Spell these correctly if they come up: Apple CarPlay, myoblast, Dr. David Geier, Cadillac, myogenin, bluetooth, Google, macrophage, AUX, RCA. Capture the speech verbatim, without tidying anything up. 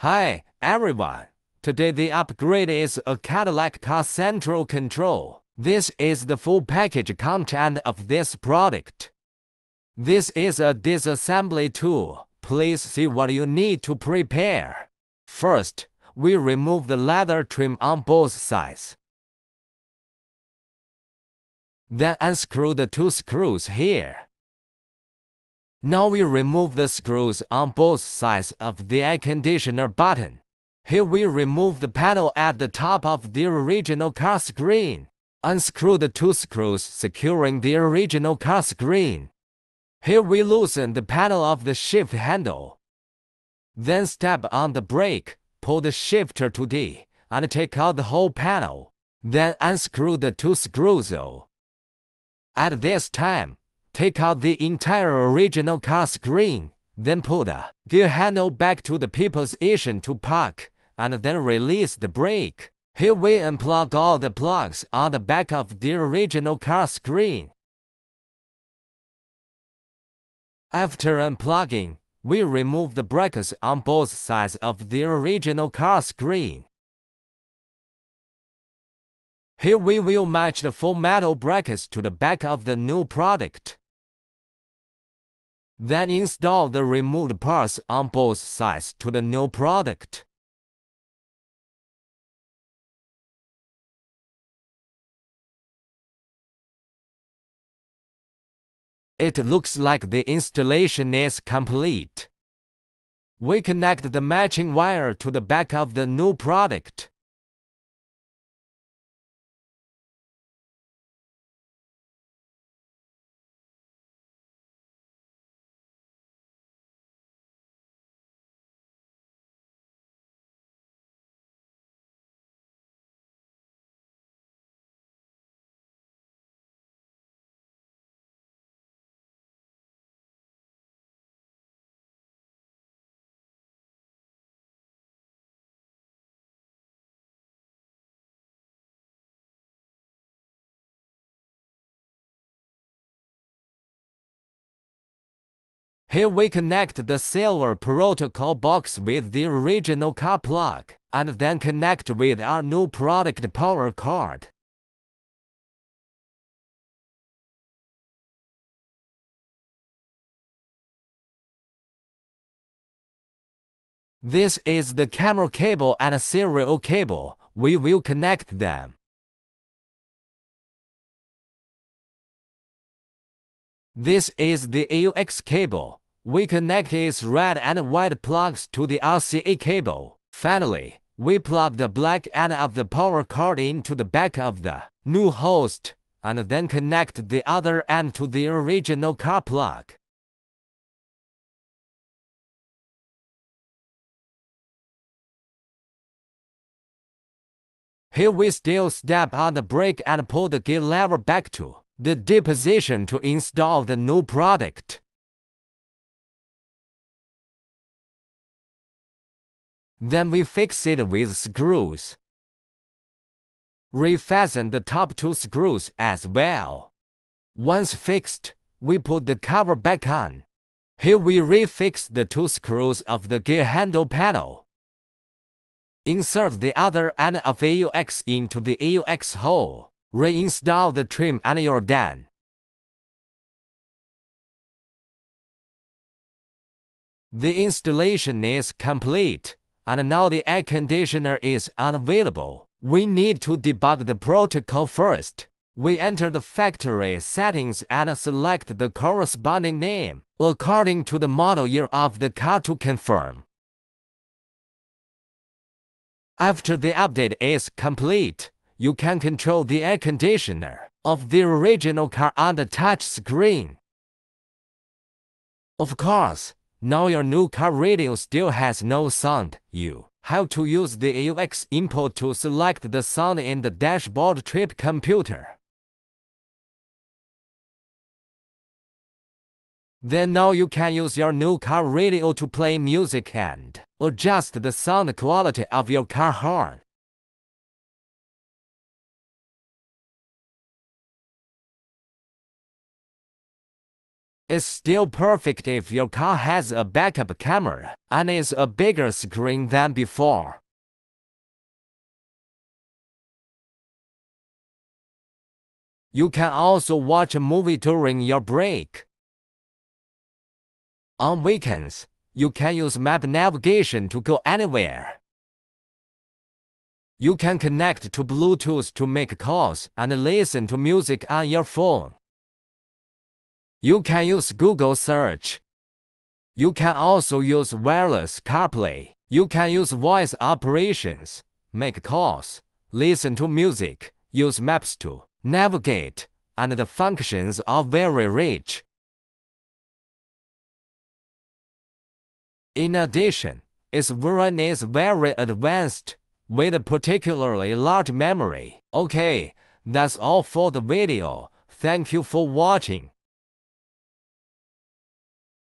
Hi, everyone. Today the upgrade is a Cadillac car central control. This is the full package content of this product. This is a disassembly tool. Please see what you need to prepare. First, we remove the leather trim on both sides. Then unscrew the two screws here. Now we remove the screws on both sides of the air conditioner button. Here we remove the panel at the top of the original car screen. Unscrew the two screws securing the original car screen. Here we loosen the panel of the shift handle. Then step on the brake, pull the shifter to D, and take out the whole panel. Then unscrew the two screws. At this time, take out the entire original car screen, then pull the gear handle back to the P position to park, and then release the brake. Here we unplug all the plugs on the back of the original car screen. After unplugging, we remove the brackets on both sides of the original car screen. Here we will match the full metal brackets to the back of the new product. Then install the removed parts on both sides to the new product. It looks like the installation is complete. We connect the matching wire to the back of the new product. Here we connect the silver protocol box with the original car plug, and then connect with our new product power cord. This is the camera cable and a serial cable. We will connect them. This is the A U X cable. We connect its red and white plugs to the R C A cable. Finally, we plug the black end of the power cord into the back of the new host, and then connect the other end to the original car plug. Here we still step on the brake and pull the gear lever back to the D position to install the new product. Then we fix it with screws. Refasten the top two screws as well. Once fixed, we put the cover back on. Here we refix the two screws of the gear handle panel. Insert the other end of A U X into the A U X hole. Reinstall the trim and you're done. The installation is complete, and now the air conditioner is unavailable. We need to debug the protocol first. We enter the factory settings and select the corresponding name according to the model year of the car to confirm. After the update is complete, you can control the air conditioner of the original car on the touch screen. Of course, now your new car radio still has no sound. You have to use the A U X input to select the sound in the dashboard trip computer. Then now you can use your new car radio to play music and adjust the sound quality of your car horn. It's still perfect if your car has a backup camera and is a bigger screen than before. You can also watch a movie during your break. On weekends, you can use map navigation to go anywhere. You can connect to Bluetooth to make calls and listen to music on your phone. You can use Google search. You can also use wireless CarPlay. You can use voice operations, make calls, listen to music, use maps to navigate, and the functions are very rich. In addition, its version is very advanced, with a particularly large memory. Okay, that's all for the video. Thank you for watching.